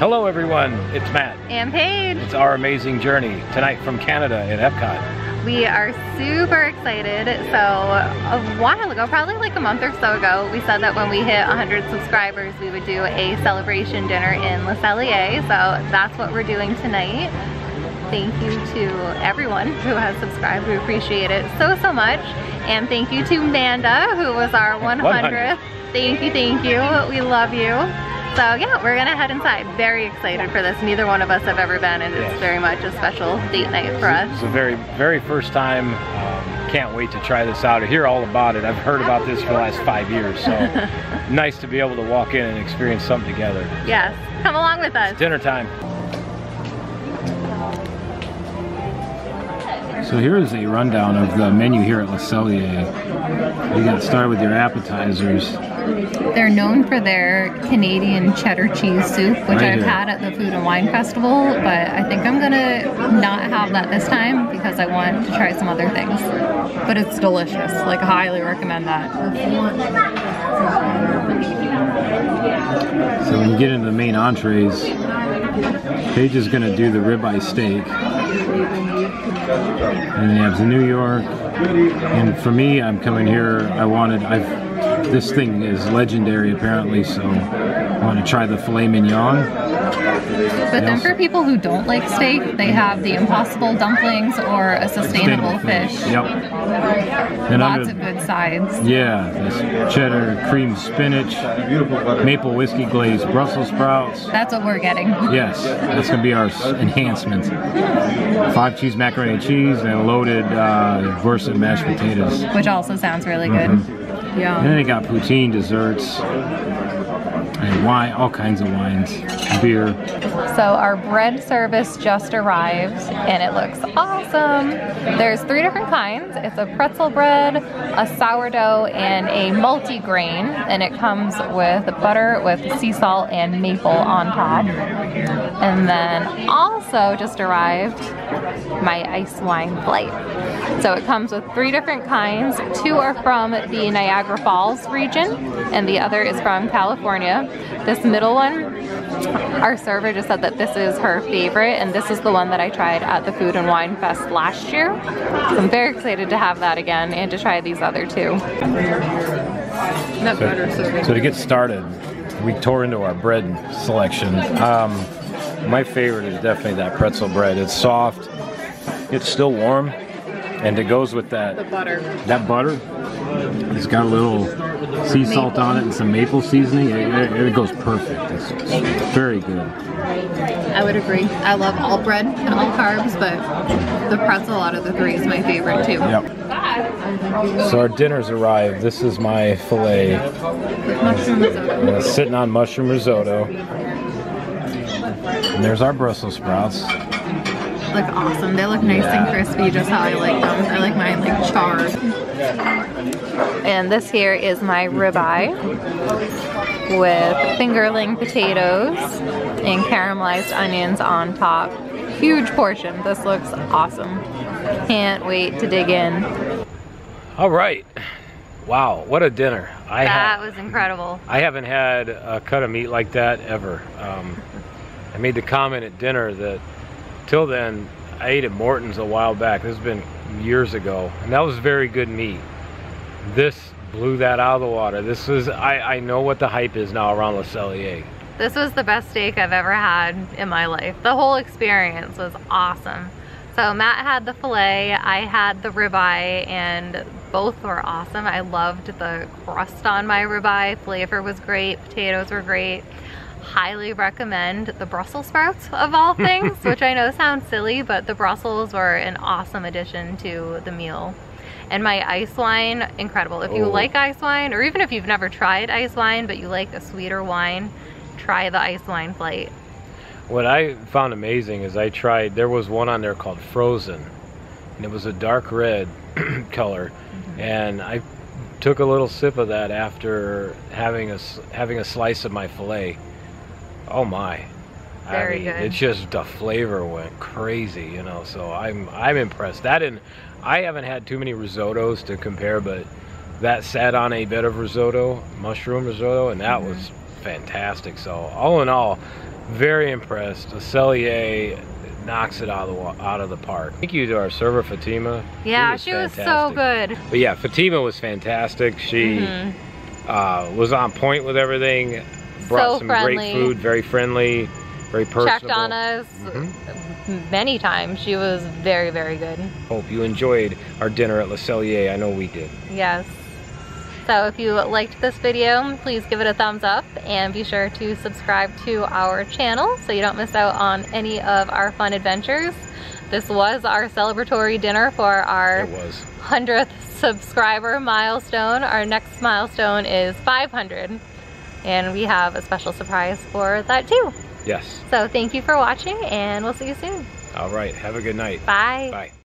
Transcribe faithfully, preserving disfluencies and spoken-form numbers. Hello everyone, it's Matt. And Paige. It's Our Amazing Journey, tonight from Canada at Epcot. We are super excited. So a while ago, probably like a month or so ago, we said that when we hit one hundred subscribers, we would do a celebration dinner in Le Cellier. So that's what we're doing tonight. Thank you to everyone who has subscribed. We appreciate it so, so much. And thank you to Amanda, who was our one hundredth. Thank you, thank you. We love you. So yeah, we're gonna head inside. Very excited for this. Neither one of us have ever been, and yes, it's very much a special date night for us. It's the very, very first time. Um, can't wait to try this out. I hear all about it. I've heard about this for the last five years. So nice to be able to walk in and experience something together. Yes, come along with us. It's dinner time. So here is a rundown of the menu here at Le Cellier. You got to start with your appetizers. They're known for their Canadian cheddar cheese soup, which right I've here. had at the Food and Wine Festival, but I think I'm gonna not have that this time because I want to try some other things. But it's delicious. Like, I highly recommend that. So when you get into the main entrees, Paige is gonna do the ribeye steak. And then you have the New York. And for me, I'm coming here, I wanted, I've this thing is legendary apparently, so I want to try the filet mignon. But then for people who don't like steak, they have the Impossible dumplings or a sustainable, sustainable fish. fish. Yep. And Lots under, of good sides. Yeah, there's cheddar, cream spinach, maple whiskey glazed Brussels sprouts. That's what we're getting. Yes, that's going to be our enhancement. Five cheese macaroni and cheese and loaded uh, Burson mashed potatoes. Which also sounds really good. Mm-hmm. Yeah. And then they got poutine, desserts, and wine, all kinds of wines, beer. So our bread service just arrived, and it looks awesome. There's three different kinds. It's a pretzel bread, a sourdough, and a multigrain, and it comes with butter with sea salt and maple on top. And then also just arrived my ice wine flight. So it comes with three different kinds. Two are from the Niagara Falls region, and the other is from California. This middle one, our server just said that this is her favorite, and this is the one that I tried at the Food and Wine Fest last year. So I'm very excited to have that again and to try these other two. So, so to get started, we tore into our bread selection. Um, my favorite is definitely that pretzel bread. It's soft, it's still warm, and it goes with that the butter. That butter. It's got a little sea salt on it and some maple seasoning. It, it, it goes perfect. It's, it's very good. I would agree. I love all bread and all carbs, but the pretzel out of the three is my favorite too. Yep. So our dinner's arrived. This is my filet. Mushroom risotto. Sitting on mushroom risotto. And there's our Brussels sprouts. Look awesome. They look nice yeah. and crispy, just how I like them. I like mine like charred. And this here is my ribeye with fingerling potatoes and caramelized onions on top. Huge portion. This looks awesome. Can't wait to dig in. All right. Wow, what a dinner. I that was incredible. I haven't had a cut of meat like that ever. Um, I made the comment at dinner that till then, I ate at Morton's a while back. This has been years ago, and that was very good meat. This blew that out of the water. This was, I, I know what the hype is now around Le Cellier. This was the best steak I've ever had in my life. The whole experience was awesome. So Matt had the filet, I had the ribeye, and both were awesome. I loved the crust on my ribeye. Flavor was great, potatoes were great. Highly recommend the Brussels sprouts of all things, which I know sounds silly, but the Brussels were an awesome addition to the meal. And my ice wine, incredible. If you oh. like ice wine, or even if you've never tried ice wine, but you like a sweeter wine, try the ice wine flight. What I found amazing is I tried, there was one on there called Frozen, and it was a dark red color, mm-hmm. and I took a little sip of that after having a, having a slice of my filet. Oh my, very I mean, good. It's just the flavor went crazy, you know, so I'm I'm impressed. That and I haven't had too many risottos to compare, but that sat on a bed of risotto, mushroom risotto, and that mm-hmm. was fantastic. So all in all, Very impressed. Le Cellier knocks it out of, the, out of the park. Thank you to our server, Fatima. Yeah, she was, she was so good. But yeah, Fatima was fantastic. She mm-hmm. uh, was on point with everything. Brought so some friendly. great food, very friendly, very personable. Checked on us mm-hmm. many times. She was very, very good. Hope you enjoyed our dinner at Le Cellier. I know we did. Yes. So if you liked this video, please give it a thumbs up and be sure to subscribe to our channel so you don't miss out on any of our fun adventures. This was our celebratory dinner for our hundredth subscriber milestone. Our next milestone is five hundred, and we have a special surprise for that too. Yes. So thank you for watching, and we'll see you soon. All right. Have a good night. Bye. Bye.